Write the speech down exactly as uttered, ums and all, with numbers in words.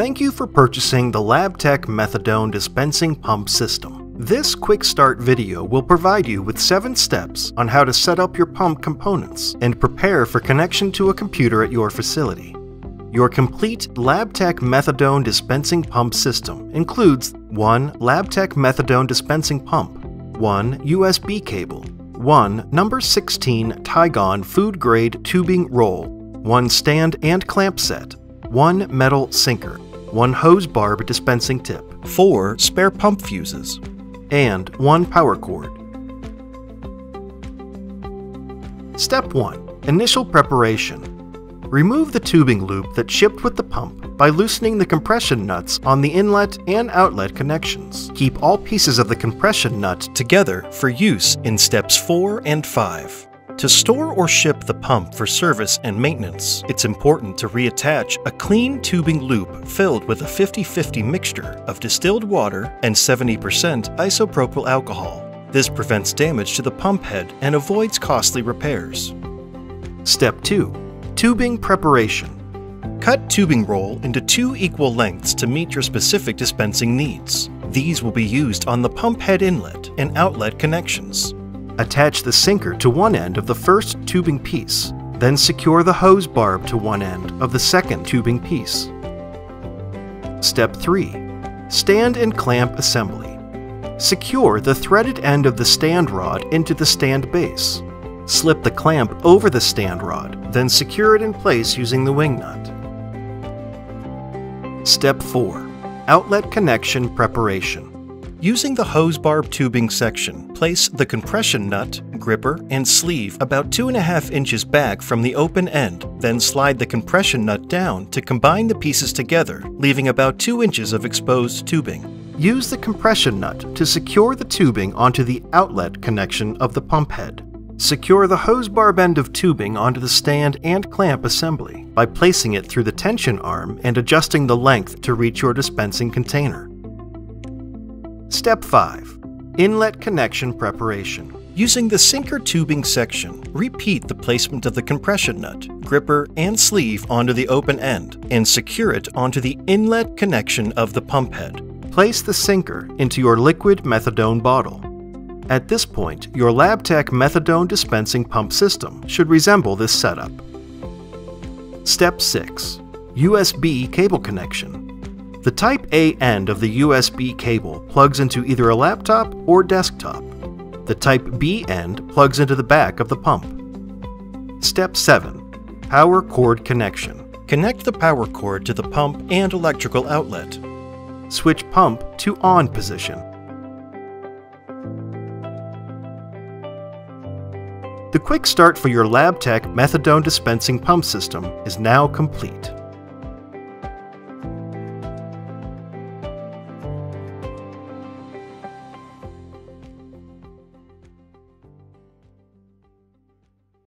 Thank you for purchasing the Labtech Methadone Dispensing Pump System. This quick start video will provide you with seven steps on how to set up your pump components and prepare for connection to a computer at your facility. Your complete Labtech Methadone Dispensing Pump System includes one Labtech Methadone Dispensing Pump, one U S B cable, one number sixteen Tygon food grade tubing roll, one stand and clamp set, one metal sinker, one hose barb dispensing tip, four spare pump fuses, and one power cord. Step one. Initial preparation. Remove the tubing loop that shipped with the pump by loosening the compression nuts on the inlet and outlet connections. Keep all pieces of the compression nut together for use in steps four and five. To store or ship the pump for service and maintenance, it's important to reattach a clean tubing loop filled with a fifty fifty mixture of distilled water and seventy percent isopropyl alcohol. This prevents damage to the pump head and avoids costly repairs. Step two. Tubing preparation. Cut tubing roll into two equal lengths to meet your specific dispensing needs. These will be used on the pump head inlet and outlet connections. Attach the sinker to one end of the first tubing piece, then secure the hose barb to one end of the second tubing piece. Step three. Stand and clamp assembly. Secure the threaded end of the stand rod into the stand base. Slip the clamp over the stand rod, then secure it in place using the wing nut. Step four. Outlet connection preparation. Using the hose barb tubing section, place the compression nut, gripper, and sleeve about two and a half inches back from the open end, then slide the compression nut down to combine the pieces together, leaving about two inches of exposed tubing. Use the compression nut to secure the tubing onto the outlet connection of the pump head. Secure the hose barb end of tubing onto the stand and clamp assembly by placing it through the tension arm and adjusting the length to reach your dispensing container. Step five. Inlet connection preparation. Using the sinker tubing section, repeat the placement of the compression nut, gripper, and sleeve onto the open end and secure it onto the inlet connection of the pump head. Place the sinker into your liquid methadone bottle. At this point, your Labtech methadone dispensing pump system should resemble this setup. Step six. U S B cable connection. The type A end of the U S B cable plugs into either a laptop or desktop. The type B end plugs into the back of the pump. Step seven. Power cord connection. Connect the power cord to the pump and electrical outlet. Switch pump to on position. The quick start for your Labtech methadone dispensing pump system is now complete.